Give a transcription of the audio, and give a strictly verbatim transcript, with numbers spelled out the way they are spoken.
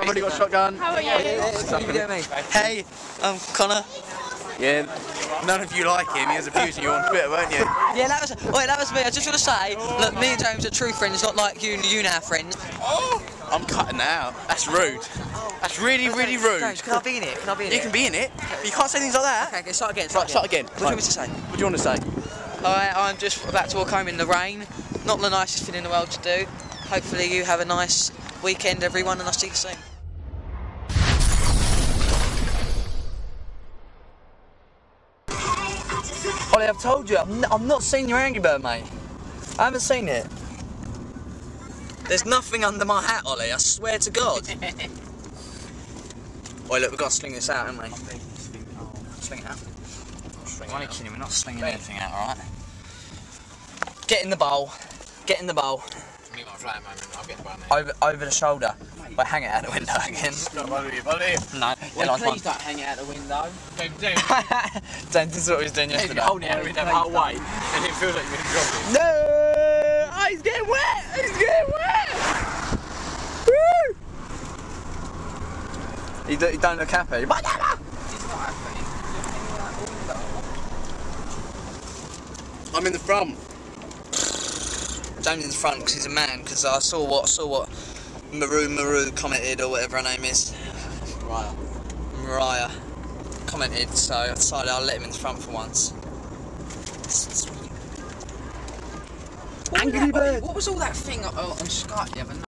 I've already got a shotgun. How are you? Hey, I'm Connor. Yeah, none of you like him, he was abusing you on Twitter, weren't you? Yeah, that was, wait, that was me. I was just going to say, look, me and James are true friends, not like you and you now friends. Oh, I'm cutting out. That's rude. That's really, really rude. James, can I be in it? Can I be in it? You can be in it, but you can't say things like that. Okay, okay, start again. Start right, start again. What do you want me to say? What do you want to say? Hi, I'm just about to walk home in the rain. Not the nicest thing in the world to do. Hopefully you have a nice weekend, everyone, and I'll see you soon. Ollie, I've told you, I've not seen your Angry Bird, mate. I haven't seen it. There's nothing under my hat, Ollie, I swear to God. Oi, look, we've got to sling this out, haven't we? Sling it out. I'm only kidding, we're not slinging anything out, alright? Get in the bowl. Get in the bowl. Over, over the shoulder. Wait, well, hang it out the window again. Stop over your body. No, well, please don't hang it out the window. Don't do it. Don't, this is what he was doing yesterday. Hold it out the window the whole way, and it feels like you're going to drop it. No! Oh, he's getting wet! He's getting wet! Woo! You, do, you don't look happy. He's not happy. I'm in the front. James in the front because he's a man, because I saw what saw what Maru Maru commented, or whatever her name is. Mariah. Mariah commented, so I decided I'll let him in the front for once. Angry Bird! What was all that thing on Skype the other night?